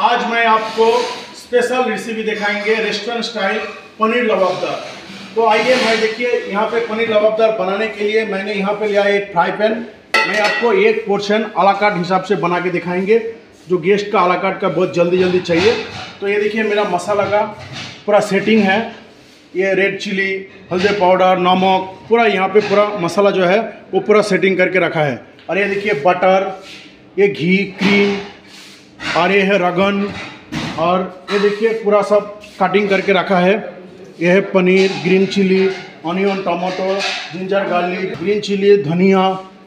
आज मैं आपको स्पेशल रेसिपी दिखाएंगे रेस्टोरेंट स्टाइल पनीर लबाबदार। तो आइए मैं देखिए यहाँ पे पनीर लबाबदार बनाने के लिए मैंने यहाँ पे लिया एक फ्राई पैन। मैं आपको एक पोर्शन आला काट हिसाब से बना के दिखाएंगे, जो गेस्ट का आला काट का बहुत जल्दी चाहिए। तो ये देखिए मेरा मसाला का पूरा सेटिंग है, ये रेड चिली, हल्दी पाउडर, नमक, पूरा यहाँ पे पूरा मसाला जो है वो पूरा सेटिंग करके रखा है। और ये देखिए बटर, ये घी, क्रीम, और ये है रगन, और ये देखिए पूरा सब कटिंग करके रखा है। ये है paneer, green chilli, onion, tomato, ginger garlic, green chilli, धनिया,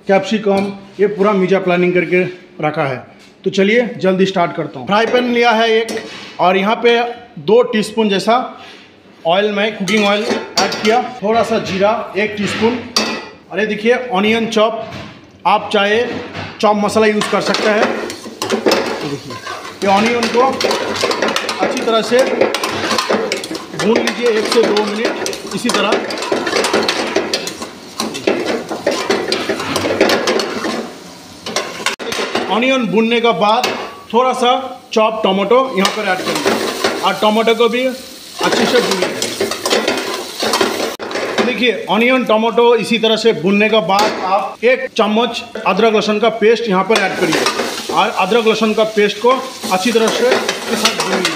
कैप्सिकम, ये पूरा मीजा प्लानिंग करके रखा है। तो चलिए जल्दी स्टार्ट करता हूँ। फ्राई पैन लिया है एक, और यहाँ पे 2 टीस्पून जैसा ऑयल में कुकिंग ऑयल ऐड किया, थोड़ा सा जीरा 1 टीस्पून। और ये देखिए ऑनियन चॉप, आप चाहे चॉप मसाला यूज़ कर सकते हैं। देखिए ये ऑनियन को अच्छी तरह से भून लीजिए 1 से 2 मिनट इसी तरह। ऑनियन भूनने के बाद थोड़ा सा चॉप टमाटो यहाँ पर ऐड करेंगे, और टमाटो को भी अच्छे से भूनिए। देखिए ऑनियन टमाटो इसी तरह से भूनने के बाद आप 1 चम्मच अदरक लहसुन का पेस्ट यहाँ पर ऐड करिए, और अदरक लहसुन का पेस्ट को अच्छी तरह से इसके साथ भूनिए।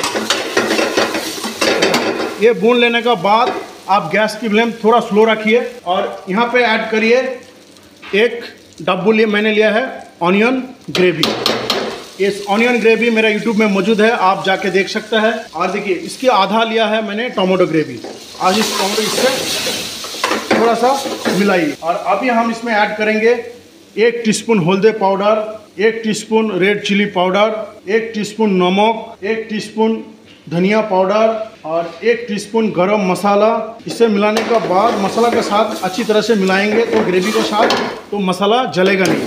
ये भून लेने के बाद आप गैस की फ्लेम थोड़ा स्लो रखिए, और यहाँ पे ऐड करिए 1 डब्बू मैंने लिया है ऑनियन ग्रेवी। इस ऑनियन ग्रेवी मेरा यूट्यूब में मौजूद है, आप जाके देख सकते हैं। और देखिए इसके आधा लिया है मैंने टोमेटो ग्रेवी। आज इस टोमेटो इससे थोड़ा सा मिलाइए। और अभी हम इसमें ऐड करेंगे 1 टीस्पून हल्दी powder, 1 teaspoon red chilli powder, 1 teaspoon नमक, 1 टीस्पून धनिया पाउडर, और 1 टीस्पून गरम मसाला। इससे मिलाने के बाद मसाला के साथ अच्छी तरह से मिलाएंगे तो ग्रेवी के साथ तो मसाला जलेगा नहीं।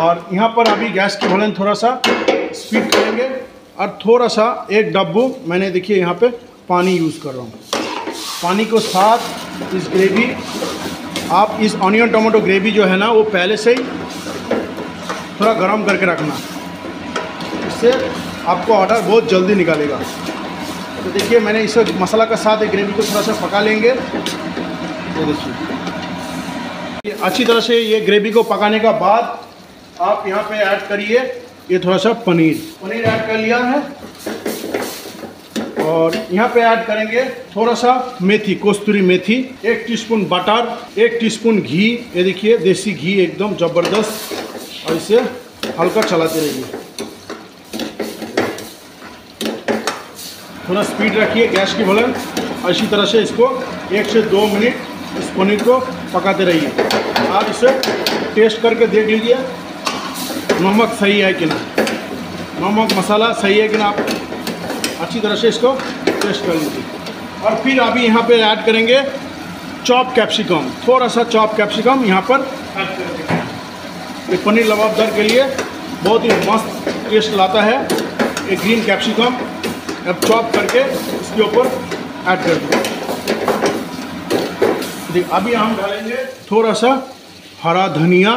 और यहाँ पर अभी गैस की फ्लेम थोड़ा सा स्पीड करेंगे, और थोड़ा सा 1 डब्बू मैंने देखिए यहाँ पे पानी यूज़ कर रहा हूँ। पानी को साथ इस ग्रेवी, आप इस ऑनियन टमाटो ग्रेवी जो है ना वो पहले से ही थोड़ा गर्म करके रखना, इससे आपको ऑर्डर बहुत जल्दी निकालेगा। तो देखिए मैंने इसे मसाला के साथ एक ग्रेवी को थोड़ा सा पका लेंगे। तो देखिए अच्छी तरह से ये ग्रेवी को पकाने का बाद आप यहाँ पे ऐड करिए ये थोड़ा सा पनीर ऐड कर लिया है। और यहाँ पे ऐड करेंगे थोड़ा सा मेथी, कस्तूरी मेथी, 1 टीस्पून बटर, 1 टीस्पून घी। ये देखिए देसी घी एकदम ज़बरदस्त, और इसे हल्का चलाते रहिए। थोड़ा स्पीड रखिए गैस की फ्लेम, और इसी तरह से इसको 1 से 2 मिनट इस पनीर को पकाते रहिए। आप इसे टेस्ट करके देख लीजिए नमक सही है कि ना, नमक मसाला सही है कि ना, आप अच्छी तरह से इसको टेस्ट कर लीजिए। और फिर अभी यहाँ पे ऐड करेंगे चॉप कैप्सिकम, थोड़ा सा चॉप कैप्सिकम यहाँ पर ऐड कर देंगे। ये पनीर लबाबदार के लिए बहुत ही मस्त टेस्ट लाता है। ये ग्रीन कैप्सिकम अब चॉप करके इसके ऊपर ऐड कर देंगे। अभी हम डालेंगे थोड़ा सा हरा धनिया,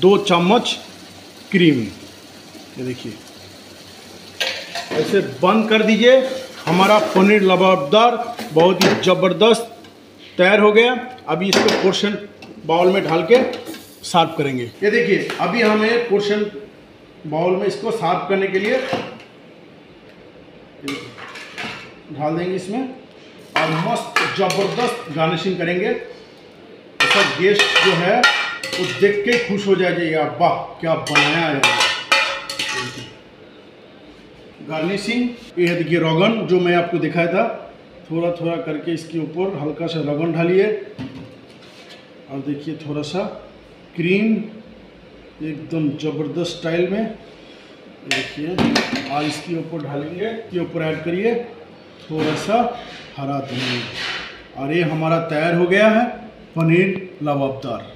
2 चम्मच क्रीम। ये देखिए ऐसे बंद कर दीजिए, हमारा पनीर लबाबदार बहुत ही ज़बरदस्त तैयार हो गया। अभी इसको पोर्शन बाउल में ढाल के सर्व करेंगे। ये देखिए अभी हमें पोर्शन बाउल में इसको सर्व करने के लिए ढाल देंगे इसमें, और मस्त ज़बरदस्त गार्निशिंग करेंगे। ऐसा गेस्ट जो है तो देख के खुश हो जाइएगा, वाह क्या बनाया है। गार्निशिंग ये देखिए रोगन जो मैं आपको दिखाया था, थोड़ा थोड़ा करके इसके ऊपर हल्का सा रोगन डालिए। और देखिए थोड़ा सा क्रीम एकदम ज़बरदस्त स्टाइल में, देखिए और इसके ऊपर ढालेंगे, इसके ऊपर ऐड करिए थोड़ा सा हरा धनिया। और ये हमारा तैयार हो गया है पनीर लबाबदार।